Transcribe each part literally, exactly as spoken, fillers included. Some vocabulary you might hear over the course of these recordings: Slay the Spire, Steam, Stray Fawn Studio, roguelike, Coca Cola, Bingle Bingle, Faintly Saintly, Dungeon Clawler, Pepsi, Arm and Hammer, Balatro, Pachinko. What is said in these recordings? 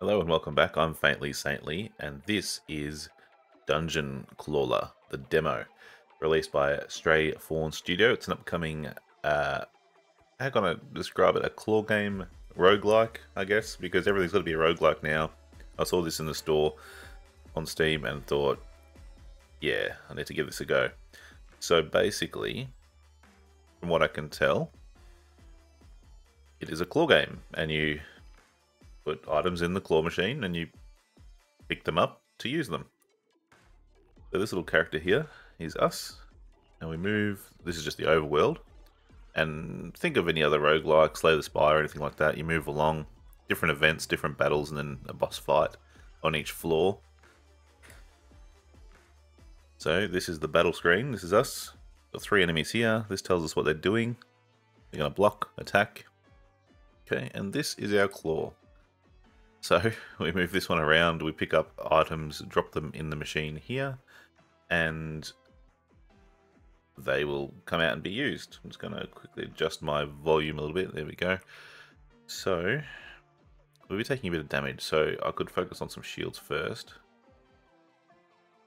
Hello and welcome back. I'm Faintly Saintly, and this is Dungeon Clawler, the demo, released by Stray Fawn Studio. It's an upcoming, uh, how can I describe it? A claw game roguelike, I guess, because everything's got to be a roguelike now. I saw this in the store on Steam and thought, yeah, I need to give this a go. So basically, from what I can tell, it is a claw game, and you put items in the claw machine and you pick them up to use them. So this little character here is us, and we move. This is just the overworld. And think of any other roguelike, Slay the Spire or anything like that. You move along, different events, different battles, and then a boss fight on each floor. So this is the battle screen. This is us. Got three enemies here. This tells us what they're doing. They're going to block, attack. Okay, and this is our claw. So we move this one around, we pick up items, drop them in the machine here, and they will come out and be used. I'm just going to quickly adjust my volume a little bit. There we go. So we'll be taking a bit of damage, so I could focus on some shields first.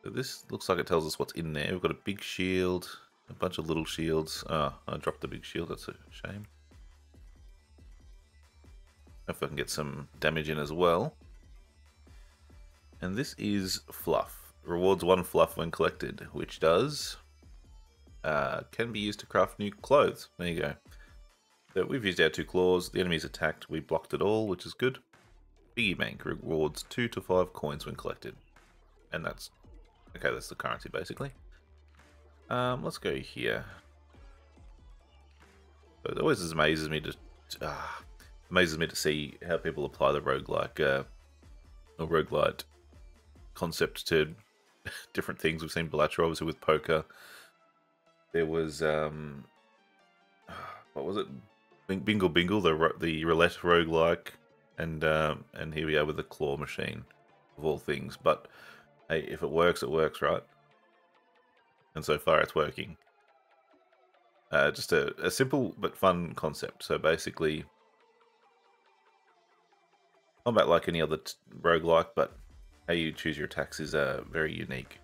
So this looks like it tells us what's in there. We've got a big shield, a bunch of little shields. Ah, oh, I dropped the big shield. That's a shame. If I can get some damage in as well. And this is fluff. Rewards one fluff when collected, which does uh, can be used to craft new clothes. There you go. So we've used our two claws. The enemy's attacked. We blocked it all, which is good. Piggy bank rewards two to five coins when collected, and that's okay. That's the currency basically. Um, let's go here. But it always amazes me to. Uh, Amazes me to see how people apply the roguelike uh, or roguelite concept to different things. We've seen Balatro obviously with poker. There was um, what was it? Bingle Bingle, the the roulette roguelike, and um, and here we are with the claw machine of all things. But hey, if it works, it works, right? And so far, it's working. Uh, just a, a simple but fun concept. So basically, combat like any other roguelike, but how you choose your attacks is uh, very unique.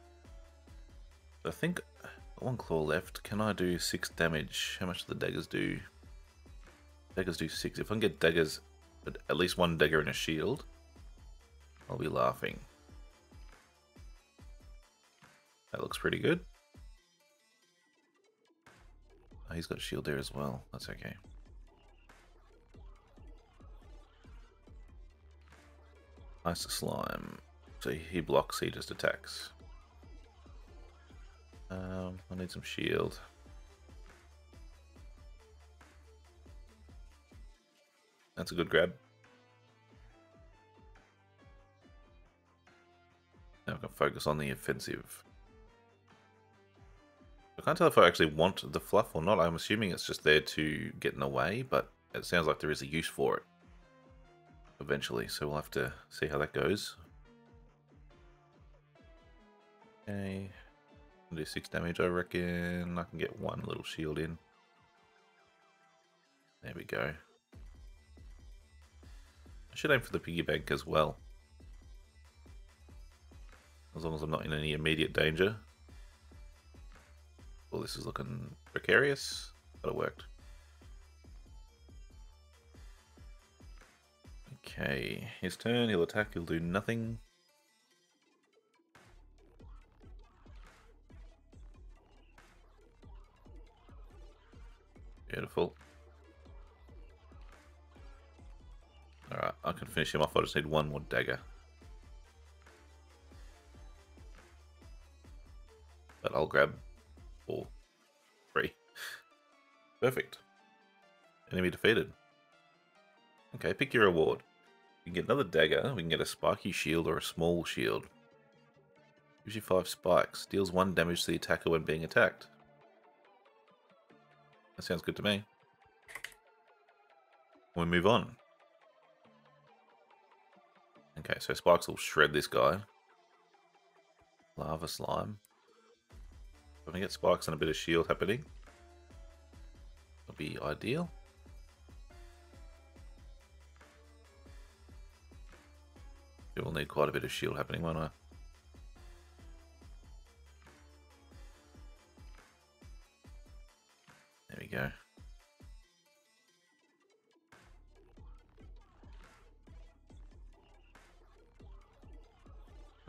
I think one claw left. Can I do six damage? How much do the daggers do? Daggers do six. If I can get daggers, but at least one dagger in a shield, I'll be laughing. That looks pretty good. Oh, he's got shield there as well. That's okay. Nice slime. So he blocks, he just attacks. Um, I need some shield. That's a good grab. Now I can focus on the offensive. I can't tell if I actually want the fluff or not. I'm assuming it's just there to get in the way, but it sounds like there is a use for it eventually, so we'll have to see how that goes. Okay, I'll do six damage, I reckon. I can get one little shield in. There we go. I should aim for the piggy bank as well, as long as I'm not in any immediate danger. Well, this is looking precarious, but it worked. Okay, his turn, he'll attack, he'll do nothing. Beautiful. Alright, I can finish him off, I just need one more dagger. But I'll grab four, three. Perfect. Enemy defeated. Okay, pick your reward. We can get another dagger, we can get a spiky shield or a small shield. Gives you five spikes, deals one damage to the attacker when being attacked. That sounds good to me. We move on. Okay, so spikes will shred this guy. Lava slime. If I get spikes and a bit of shield happening, that'll be ideal. It will need quite a bit of shield happening, won't I? There we go.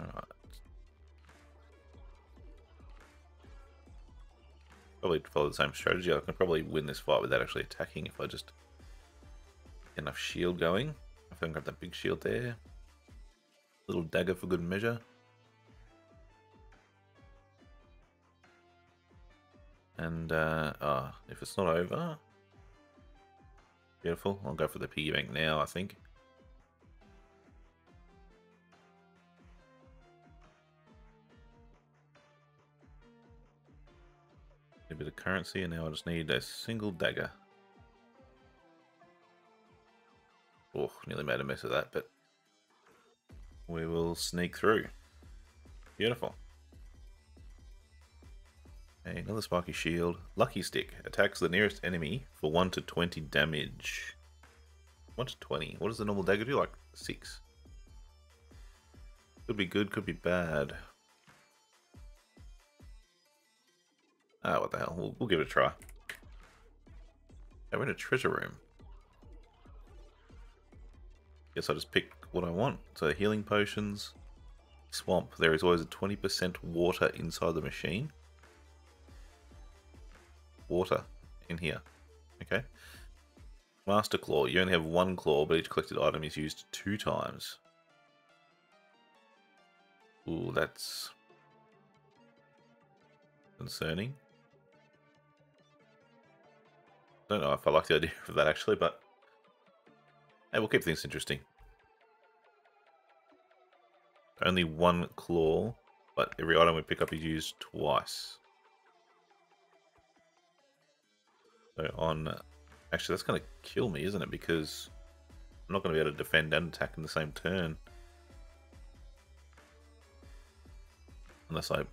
Alright. Probably follow the same strategy. I can probably win this fight without actually attacking if I just get enough shield going. I think I have that big shield there. Little dagger for good measure. And, uh, ah, if it's not over. Beautiful. I'll go for the piggy bank now, I think. A bit of currency, and now I just need a single dagger. Oh, nearly made a mess of that, but we will sneak through. Beautiful. Okay, another spiky shield. Lucky stick attacks the nearest enemy for one to twenty damage. one to twenty. What does the normal dagger do? Like six. Could be good, could be bad. Ah, what the hell. We'll, we'll give it a try. Okay, we're in a treasure room. Guess I just picked what I want. So healing potions. Swamp. There is always a twenty percent water inside the machine. Water in here. Okay. Master Claw. You only have one claw, but each collected item is used two times. Ooh, that's concerning. Don't know if I like the idea of that actually, but hey, we'll keep things interesting. Only one claw, but every item we pick up is used twice. So on, actually that's going to kill me, isn't it? Because I'm not going to be able to defend and attack in the same turn. Unless I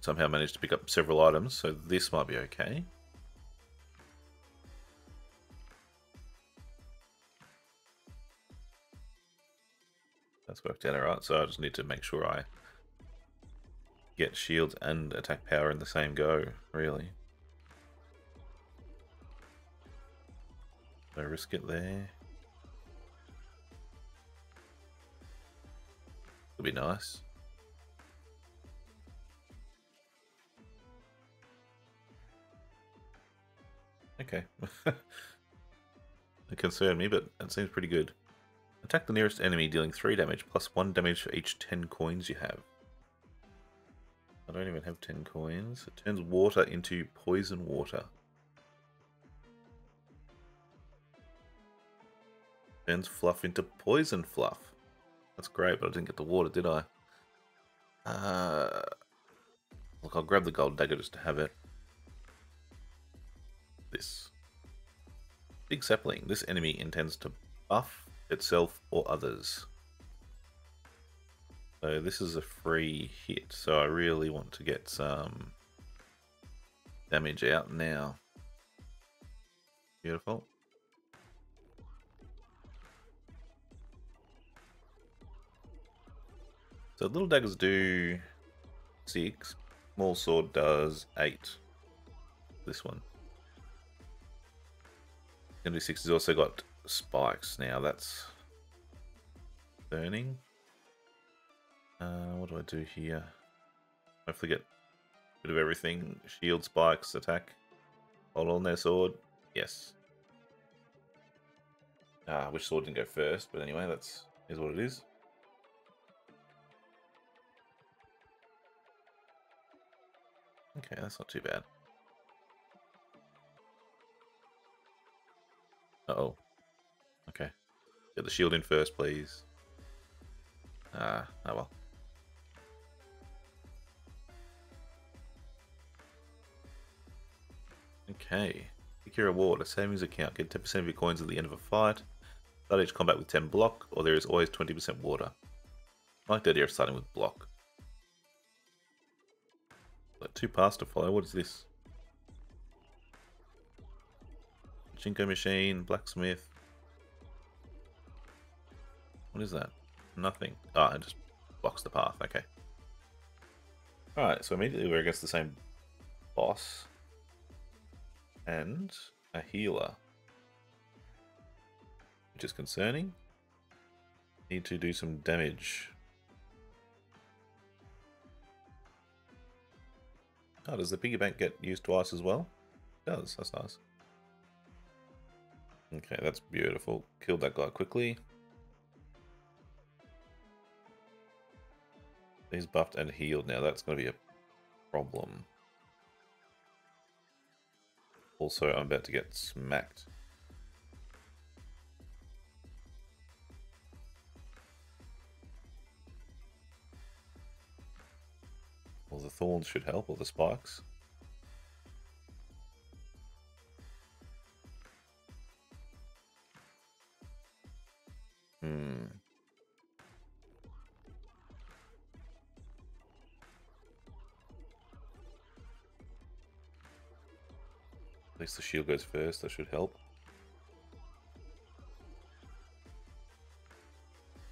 somehow managed to pick up several items, so this might be okay. That's worked out alright, so I just need to make sure I get shields and attack power in the same go, really. So risk it there. It'll be nice. Okay. It concerned me, but it seems pretty good. Attack the nearest enemy, dealing three damage, plus one damage for each ten coins you have. I don't even have ten coins. It turns water into poison water. Turns fluff into poison fluff. That's great, but I didn't get the water, did I? Uh, look, I'll grab the gold dagger just to have it. This big sapling. This enemy intends to buff itself or others. So this is a free hit, so I really want to get some damage out now. Beautiful. So little daggers do six, small sword does eight. This one. Six has also got spikes now. That's burning. Uh, what do I do here? Hopefully get a bit of everything. Shield, spikes, attack. Hold on their sword. Yes. Ah, which sword didn't go first, but anyway, that's is what it is. Okay, that's not too bad. Uh-oh. Okay. Get the shield in first, please. Ah, oh well. Okay. Pick your reward. A savings account. Get ten percent of your coins at the end of a fight. Start each combat with ten block, or there is always twenty percent water. I like the idea of starting with block. Got two paths to follow. What is this? Pachinko machine, blacksmith. What is that? Nothing. Ah, oh, it just blocks the path. Okay. Alright, so immediately we're against the same boss and a healer, which is concerning. Need to do some damage. Oh, does the piggy bank get used twice as well? It does, that's nice. Okay, that's beautiful. Killed that guy quickly. He's buffed and healed now. That's going to be a problem. Also, I'm about to get smacked. Well, the thorns should help, or the spikes. Hmm. At least the shield goes first, that should help.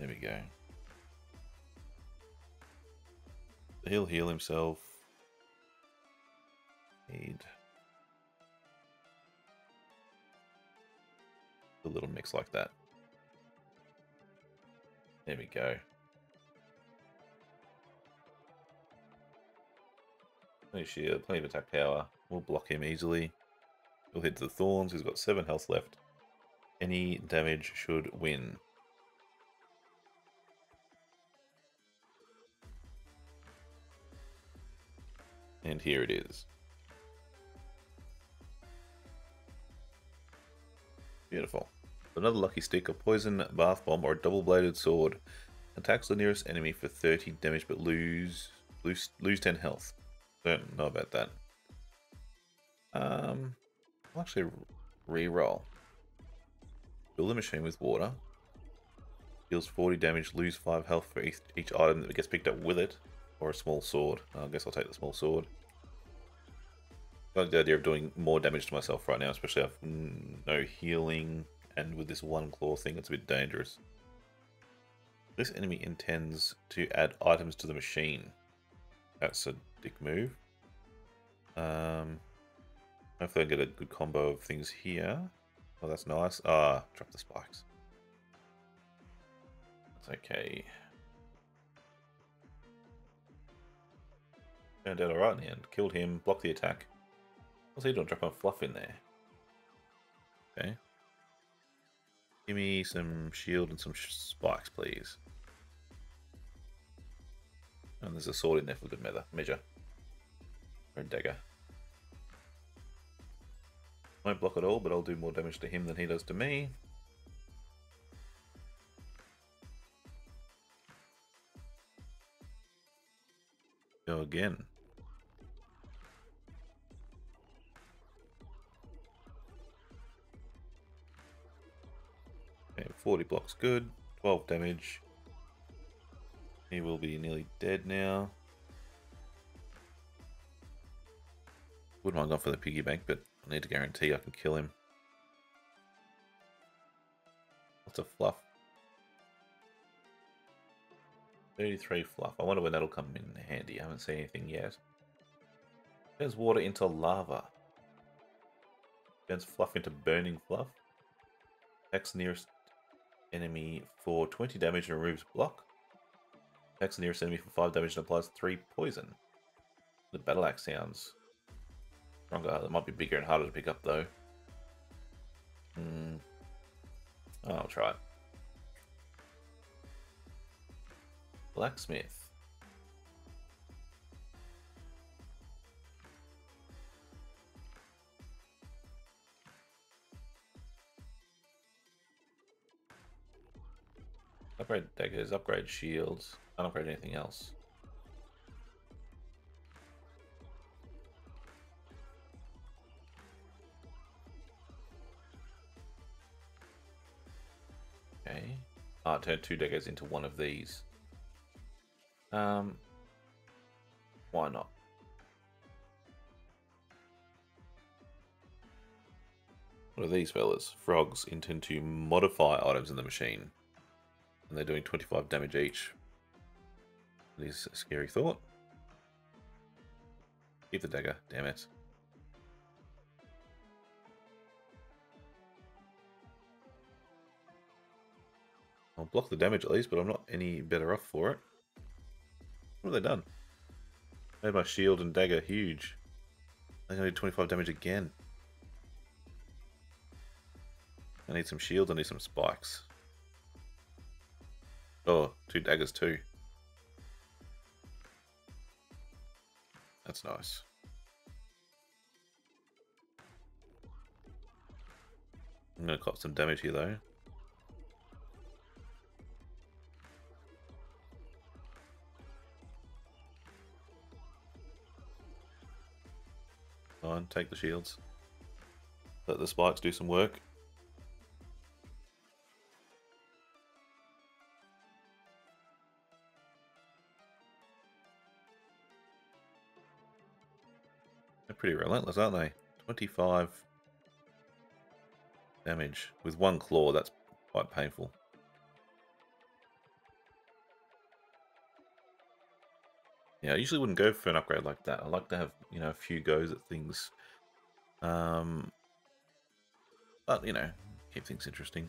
There we go. He'll heal himself. Need a little mix like that. There we go. Plenty of shield, plenty of attack power. We'll block him easily. He'll hit the thorns. He's got seven health left. Any damage should win. And here it is. Beautiful. Another lucky stick, a poison bath bomb, or a double-bladed sword. Attacks the nearest enemy for thirty damage, but lose lose lose ten health. Don't know about that. Um, I'll actually re-roll. Fill the machine with water. Deals forty damage. Lose five health for each, each item that gets picked up with it, or a small sword. I guess I'll take the small sword. I like the idea of doing more damage to myself right now, especially I've no healing, and with this one claw thing, it's a bit dangerous. This enemy intends to add items to the machine. That's a dick move. Um, hopefully I get a good combo of things here. Oh, that's nice. Ah, drop the spikes. That's okay. Turned out alright in the end. Killed him, blocked the attack. What's he doing? Drop my fluff in there. Okay. Give me some shield and some sh spikes, please. And there's a sword in there for good me measure. Or a dagger. Won't block at all, but I'll do more damage to him than he does to me. Go again. Okay, forty blocks good, twelve damage. He will be nearly dead now. Wouldn't mind going for the piggy bank, but I need to guarantee I can kill him. Lots of fluff. thirty-three fluff. I wonder when that'll come in handy. I haven't seen anything yet. Turns water into lava. Turns fluff into burning fluff. Attacks nearest enemy for twenty damage and removes block. Attacks the nearest enemy for five damage and applies three poison. The battle axe sounds stronger. That might be bigger and harder to pick up though. Hmm. Oh, I'll try it. Blacksmith. Upgrade daggers, upgrade shields, don't upgrade anything else. Okay. Ah, oh, turn two daggers into one of these. Um, why not? What are these fellas? Frogs intend to modify items in the machine. and they're doing twenty-five damage each. It is a scary thought. Keep the dagger, damn it. I'll block the damage at least, but I'm not any better off for it. What have they done? Made my shield and dagger huge. I think I need twenty-five damage again. I need some shields, I need some spikes. Oh, two daggers too. That's nice. I'm gonna cop some damage here though. Fine, take the shields. Let the spikes do some work. Pretty relentless, aren't they? twenty-five damage with one claw. That's quite painful. Yeah, I usually wouldn't go for an upgrade like that. I like to have, you know, a few goes at things, um, but you know, keep things interesting.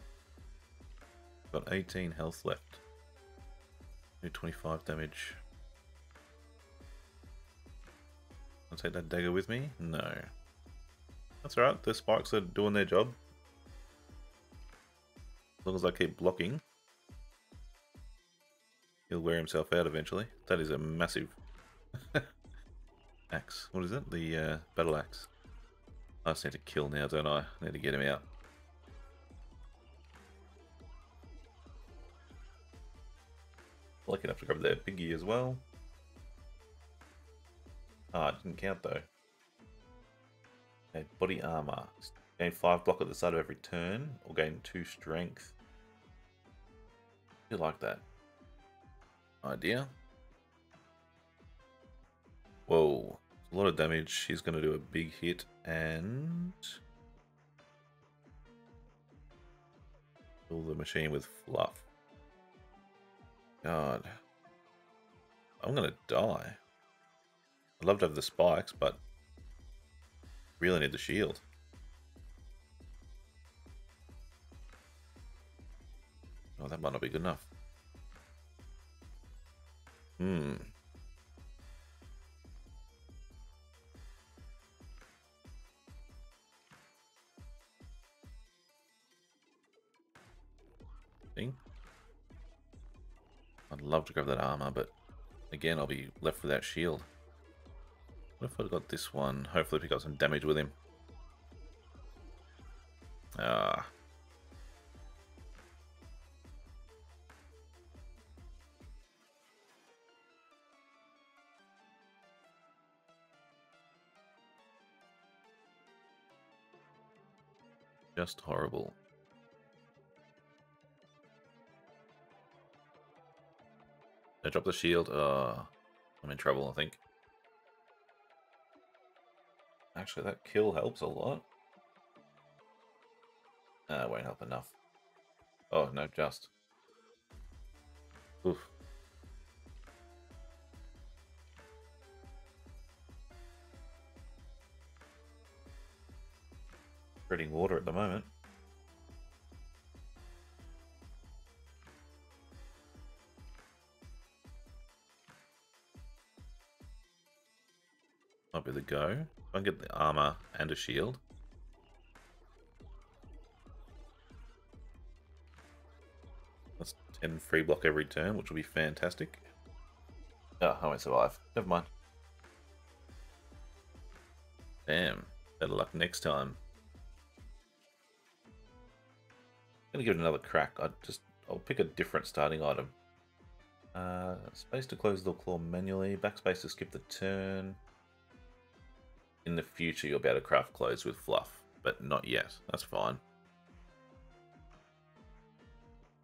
Got eighteen health left. Do twenty-five damage. I'll take that dagger with me? No. That's alright, the spikes are doing their job. As long as I keep blocking, he'll wear himself out eventually. That is a massive axe. What is it? The uh, battle axe. I just need to kill now, don't I? I need to get him out. Lucky enough to grab that piggy as well. Ah, oh, it didn't count though. Okay, body armor. Gain five block at the start of every turn, or gain two strength. I do like that idea. Whoa, a lot of damage. He's going to do a big hit and fill the machine with fluff. God, I'm going to die. I'd love to have the spikes, but really need the shield. Oh, that might not be good enough. Hmm. Thing. I'd love to grab that armor, but again, I'll be left without shield. What if I got this one? Hopefully pick up some damage with him. Ah. Just horrible. I dropped the shield. Uh, I'm in trouble, I think. Actually, that kill helps a lot. Uh, won't help enough. Oh, no, just. Oof. Spreading water at the moment. Might be the go. I can get the armor and a shield. That's ten free block every turn, which will be fantastic. Oh, I won't survive. Never mind. Damn. Better luck next time. I'm gonna give it another crack. I just I'll pick a different starting item. Uh, space to close the claw manually. Backspace to skip the turn. In the future, you'll be able to craft clothes with fluff, but not yet. That's fine.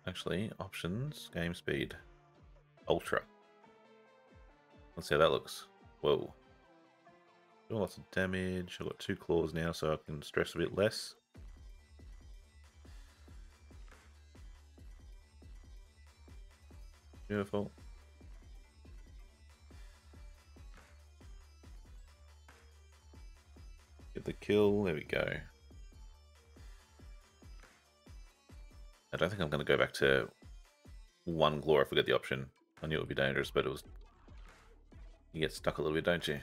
Actually, options, game speed, ultra. Let's see how that looks. Whoa. Doing lots of damage. I've got two claws now, so I can stress a bit less. Beautiful. Get the kill. There we go. I don't think I'm going to go back to one glory. I forgot the option. I knew it would be dangerous, but it was... You get stuck a little bit, don't you?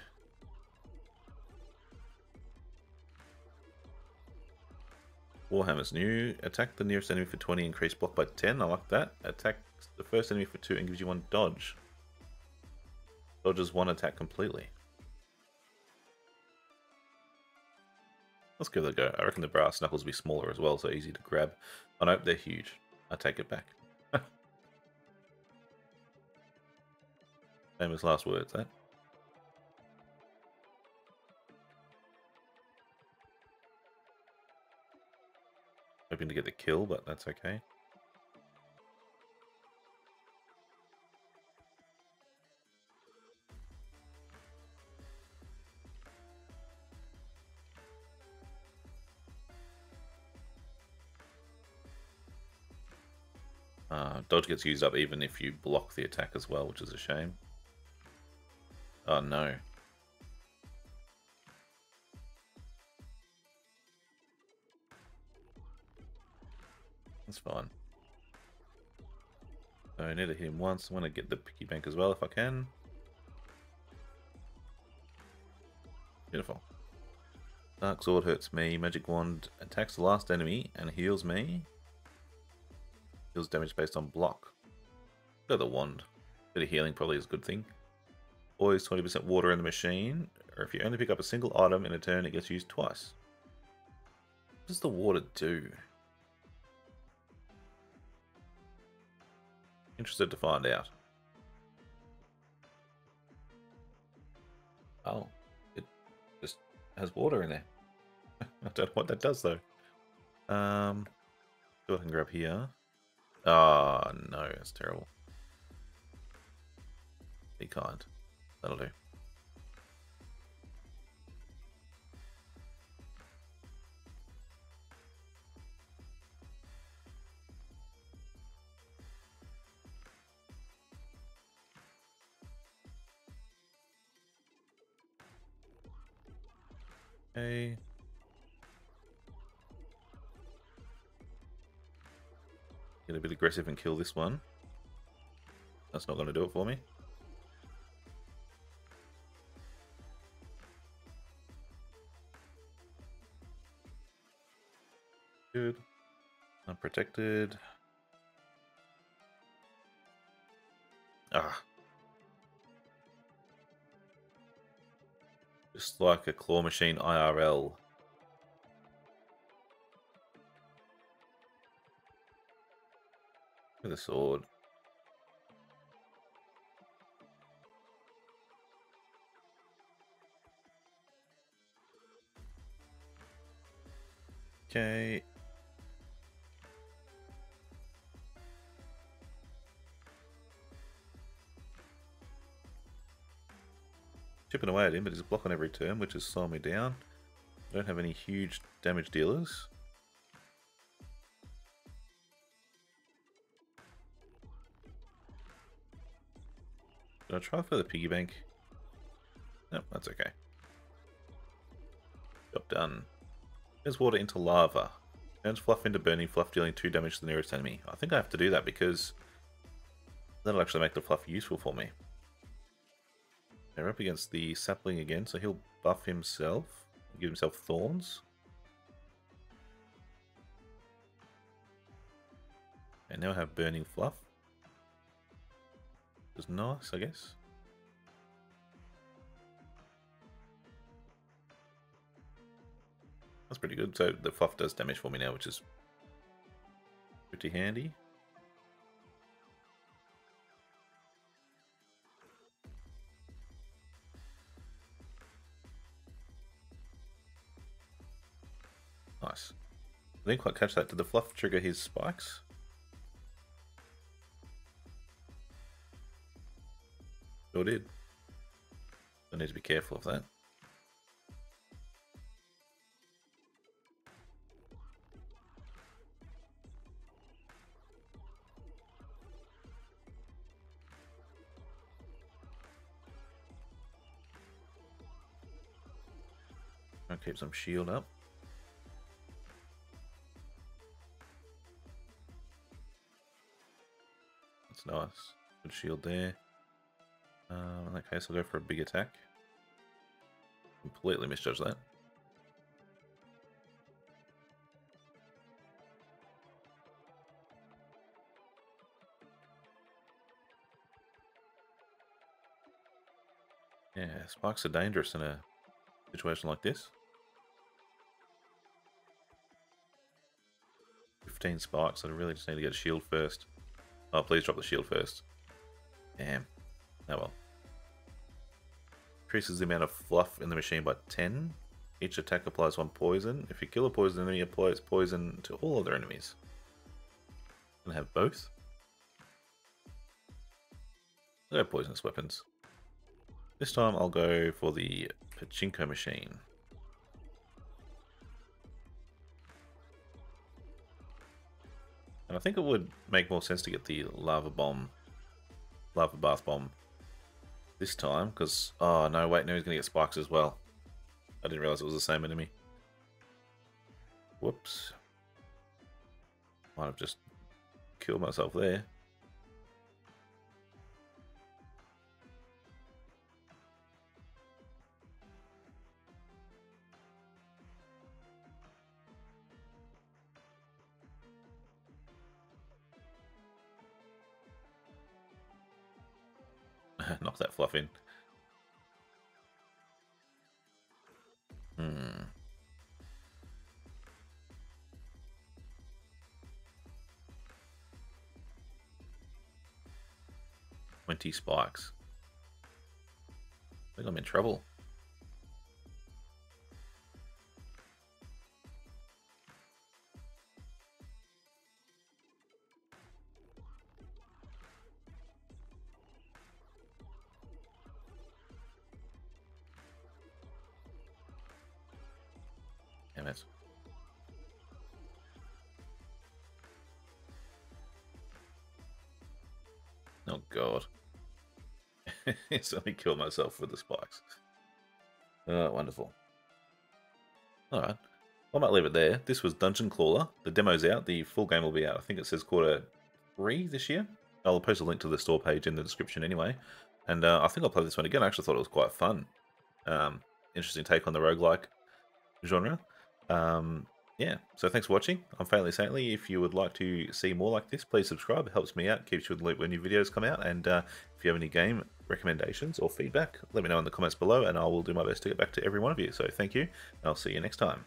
Warhammer's new. Attack the nearest enemy for twenty, increase block by ten. I like that. Attack the first enemy for two and gives you one dodge. Dodges one attack completely. Let's give it a go. I reckon the brass knuckles will be smaller as well, so easy to grab. Oh no, they're huge. I take it back. Famous last words, that. Hoping to get the kill, but that's okay. Uh, dodge gets used up even if you block the attack as well, which is a shame. Oh no. That's fine. So I need to hit him once. I want to get the piggy bank as well if I can. Beautiful. Dark sword hurts me. Magic wand attacks the last enemy and heals me. Heals damage based on block. Go the wand. Bit of healing probably is a good thing. Always twenty percent water in the machine. Or if you only pick up a single item in a turn, it gets used twice. What does the water do? Interested to find out. Oh, it just has water in there. I don't know what that does though. Um, so I can grab here. Ah, oh, no, that's terrible. Be kind. That'll do. Okay. Get a bit aggressive and kill this one. That's not going to do it for me. Good. I'm protected. Ah. Just like a claw machine I R L. With a sword. Okay. Chipping away at him, but he's blocking every turn, which is slowing me down. I don't have any huge damage dealers. Did I try for the piggy bank? No, that's okay. Job done. Turns water into lava. Turns fluff into burning fluff, dealing two damage to the nearest enemy. I think I have to do that because that'll actually make the fluff useful for me. They're up against the sapling again, so he'll buff himself, give himself thorns. And now I have burning fluff. Which is nice, I guess. That's pretty good. So the fluff does damage for me now, which is pretty handy. Nice. I didn't quite catch that. Did the fluff trigger his spikes? Sure did. I need to be careful of that. I'll keep some shield up. That's nice. Good shield there. Um, in that case, I'll go for a big attack. Completely misjudged that. Yeah, spikes are dangerous in a situation like this. fifteen spikes, I really just need to get a shield first. Oh, please drop the shield first. Damn. Oh well. Increases the amount of fluff in the machine by ten. Each attack applies one poison. If you kill a poison enemy, it applies poison to all other enemies. Gonna have both. They're poisonous weapons. This time I'll go for the pachinko machine. And I think it would make more sense to get the lava bomb, lava bath bomb this time, because, oh no, wait, no, he's going to get spikes as well. I didn't realize it was the same enemy. Whoops. Might have just killed myself there. Knock that fluff in. Hmm. twenty spikes. I think I'm in trouble. Oh god. It's only killed myself with the spikes. Oh, wonderful. Alright. I might leave it there. This was Dungeon Clawler. The demo's out. The full game will be out. I think it says quarter three this year. I'll post a link to the store page in the description anyway. And uh, I think I'll play this one again. I actually thought it was quite fun. Um, interesting take on the roguelike genre. Um, yeah, so thanks for watching. I'm Faintly Saintly. If you would like to see more like this, please subscribe. It helps me out, keeps you in the loop when new videos come out. And uh, if you have any game recommendations or feedback, let me know in the comments below and I will do my best to get back to every one of you. So thank you, and I'll see you next time.